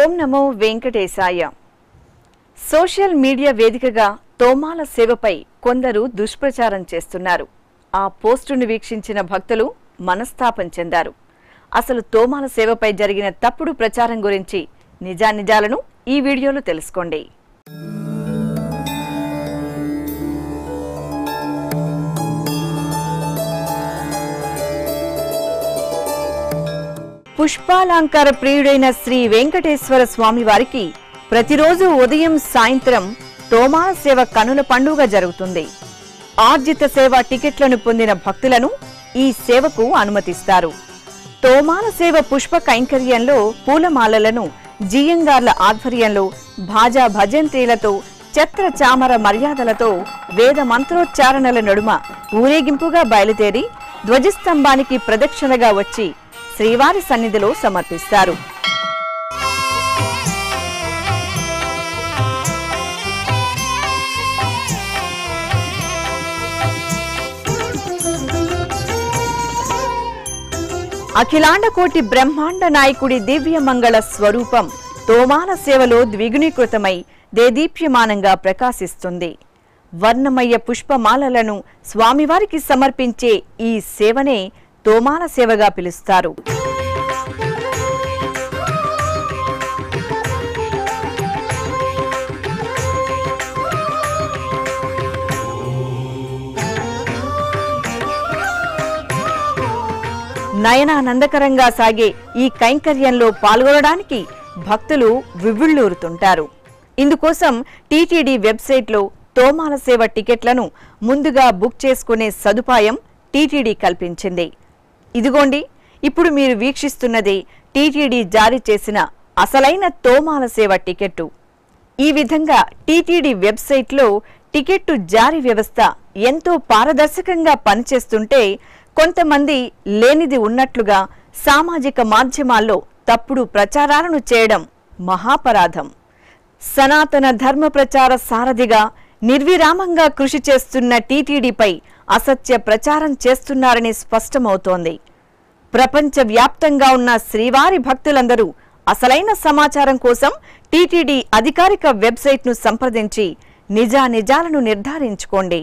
ఓం నమో వెంకటేశాయ. Social media వేదికగా తోమాల సేవపై కొందరు దుష్ప్రచారం చేస్తున్నారు. ఆ పోస్టును వీక్షించిన భక్తులు మనస్తాపం చెందారు. అసలు తోమాల సేవపై జరిగిన తప్పుడు ప్రచారం గురించి నిజానిజాలను ఈ వీడియోలో తెలుసుకోండి. పుష్పాలంకార ప్రియుడైన శ్రీ వెంకటేశ్వర స్వామి వారికి ప్రతిరోజు ఉదయం సాయంత్రం తోమాల సేవ కనుల పండుగ జరుగుతుంది. ఆర్జిత సేవ టికెట్లను పొందిన భక్తులను ఈ సేవకు అనుమతిస్తారు. తోమాల సేవ పుష్ప కైంకర్యంలో పూలమాలలను జియంగార్ల ఆధ్వర్యంలో భాజా భజంత్రీలతో చత్ర చామర మర్యాదలతో వేద మంత్రోచ్చారణల నడుమ ఊరేగింపుగా బయలుదేరి ధ్వజస్తంభానికి ప్రదక్షిణగా వచ్చి శ్రీవారి సన్నిధిలో సమర్పిస్తారు. అఖిలాండకోటి బ్రహ్మాండ నాయకుడి దివ్యమంగళ స్వరూపం తోమాల సేవలో ద్విగుణీకృతమై దేదీప్యమానంగా ప్రకాశిస్తుంది. వర్ణమయ్య పుష్పమాలలను స్వామివారికి సమర్పించే ఈ సేవనే తోమాల సేవగా పిలుస్తారు. నయనానందకరంగా సాగే ఈ కైంకర్యంలో పాల్గొనడానికి భక్తులు వివ్విళ్ళూరుతుంటారు. ఇందుకోసం టీటీడీ వెబ్సైట్లో తోమాల సేవ టికెట్లను ముందుగా బుక్ చేసుకునే సదుపాయం టీటీడీ కల్పించింది. ఇదిగోండి, ఇప్పుడు మీరు వీక్షిస్తున్నది టీటీడీ జారీ చేసిన అసలైన తోమాల సేవ టికెట్టు. ఈ విధంగా టీటీడీ వెబ్సైట్లో టికెట్టు జారీ వ్యవస్థ ఎంతో పారదర్శకంగా పనిచేస్తుంటే కొంతమంది లేనిది ఉన్నట్లుగా సామాజిక మాధ్యమాల్లో తప్పుడు ప్రచారాలను చేయడం మహాపరాధం. సనాతన ధర్మ ప్రచార సారథిగా నిర్విరామంగా కృషి చేస్తున్న టీటీడీపై అసత్య ప్రచారం చేస్తున్నారని స్పష్టమవుతోంది. ప్రపంచవ్యాప్తంగా ఉన్న శ్రీవారి భక్తులందరూ అసలైన సమాచారం కోసం టీటీడీ అధికారిక వెబ్సైట్ను సంప్రదించి నిజానిజాలను నిర్ధారించుకోండి.